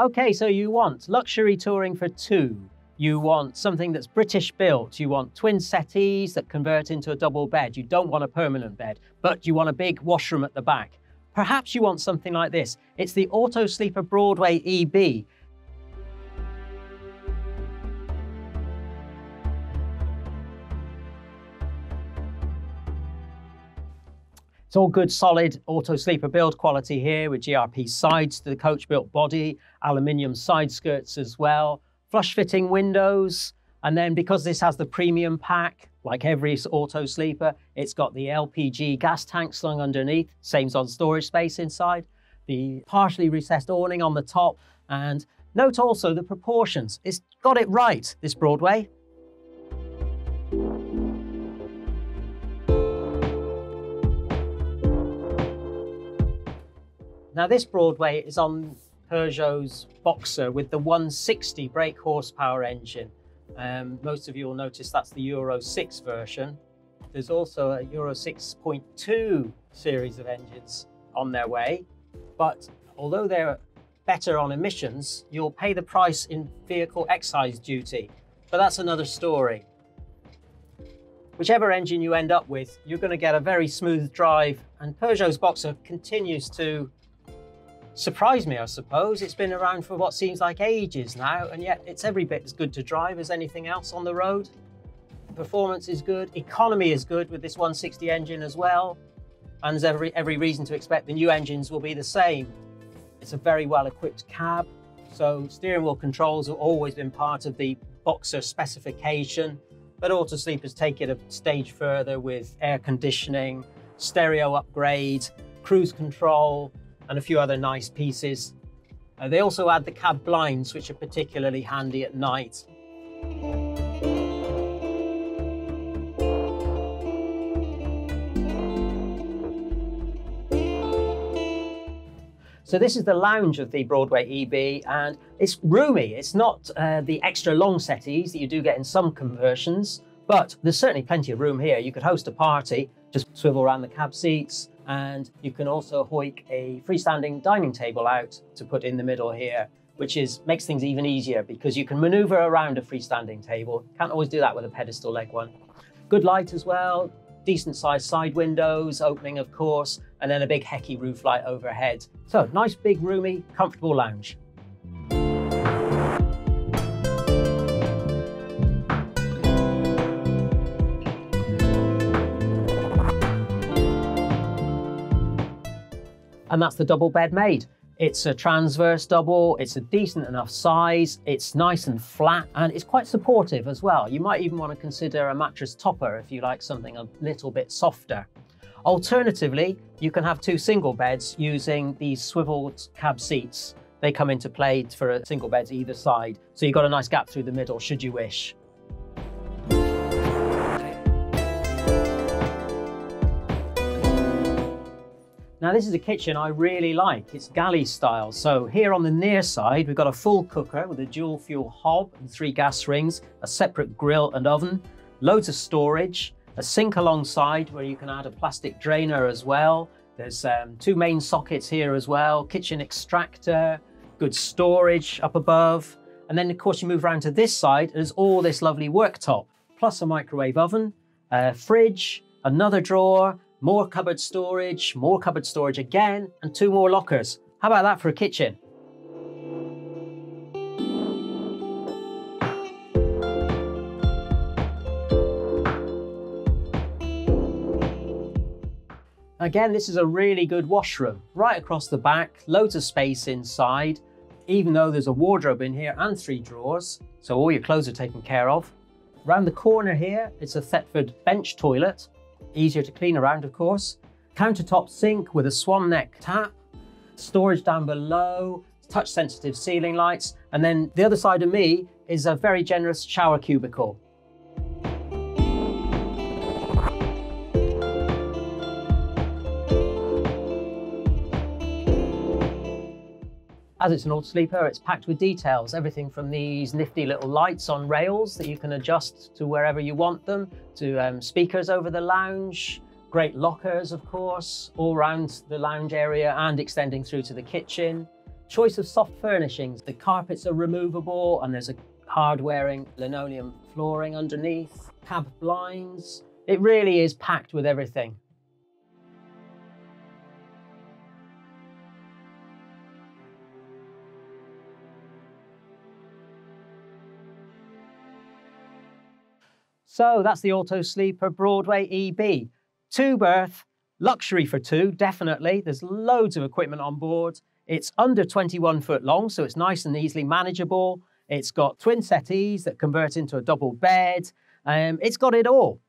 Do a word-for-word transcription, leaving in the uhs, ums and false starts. Okay, so you want luxury touring for two. You want something that's British built. You want twin settees that convert into a double bed. You don't want a permanent bed, but you want a big washroom at the back. Perhaps you want something like this. It's the Auto-Sleeper Broadway E B. It's all good, solid Auto-Sleeper build quality here with G R P sides to the coach-built body, aluminium side skirts as well, flush-fitting windows, and then because this has the premium pack, like every Auto-Sleeper, it's got the L P G gas tank slung underneath, same as on storage space inside, the partially recessed awning on the top, and note also the proportions. It's got it right, this Broadway. Now this Broadway is on Peugeot's Boxer with the one sixty brake horsepower engine. Um, most of you will notice that's the Euro six version. There's also a Euro six point two series of engines on their way, but although they're better on emissions, you'll pay the price in vehicle excise duty, but that's another story. Whichever engine you end up with, you're going to get a very smooth drive, and Peugeot's Boxer continues to surprised me, I suppose. It's been around for what seems like ages now, and yet it's every bit as good to drive as anything else on the road. Performance is good, economy is good with this one sixty engine as well, and there's every, every reason to expect the new engines will be the same. It's a very well-equipped cab, so steering wheel controls have always been part of the Boxer specification, but Auto-Sleepers take it a stage further with air conditioning, stereo upgrade, cruise control, and a few other nice pieces. Uh, they also add the cab blinds, which are particularly handy at night. So this is the lounge of the Broadway E B, and it's roomy. It's not uh, the extra long settees that you do get in some conversions, but there's certainly plenty of room here. You could host a party, just swivel around the cab seats, and you can also hoik a freestanding dining table out to put in the middle here, which is makes things even easier because you can maneuver around a freestanding table. Can't always do that with a pedestal leg one. Good light as well, decent sized side windows, opening of course, and then a big hecky roof light overhead. So nice, big, roomy, comfortable lounge. And that's the double bed made. It's a transverse double, it's a decent enough size, it's nice and flat, and it's quite supportive as well. You might even want to consider a mattress topper if you like something a little bit softer. Alternatively, you can have two single beds using these swiveled cab seats. They come into play for single beds either side, so you've got a nice gap through the middle should you wish. Now this is a kitchen I really like. It's galley style. So here on the near side, we've got a full cooker with a dual fuel hob and three gas rings, a separate grill and oven, loads of storage, a sink alongside where you can add a plastic drainer as well. There's um, two main sockets here as well, kitchen extractor, good storage up above. And then of course you move around to this side, there's all this lovely worktop, plus a microwave oven, a fridge, another drawer, more cupboard storage, more cupboard storage again, and two more lockers. How about that for a kitchen? Again, this is a really good washroom. Right across the back, loads of space inside, even though there's a wardrobe in here and three drawers, so all your clothes are taken care of. Round the corner here, it's a Thetford bench toilet. Easier to clean around, of course. Countertop sink with a swan neck tap, storage down below, touch sensitive ceiling lights, and then the other side of me is a very generous shower cubicle. As it's an Auto-Sleeper, it's packed with details, everything from these nifty little lights on rails that you can adjust to wherever you want them, to um, speakers over the lounge, great lockers, of course, all around the lounge area and extending through to the kitchen. Choice of soft furnishings. The carpets are removable and there's a hard-wearing linoleum flooring underneath. Cab blinds. It really is packed with everything. So that's the Auto-Sleeper Broadway E B. Two berth, luxury for two, definitely. There's loads of equipment on board. It's under twenty-one foot long, so it's nice and easily manageable. It's got twin settees that convert into a double bed. Um, it's got it all.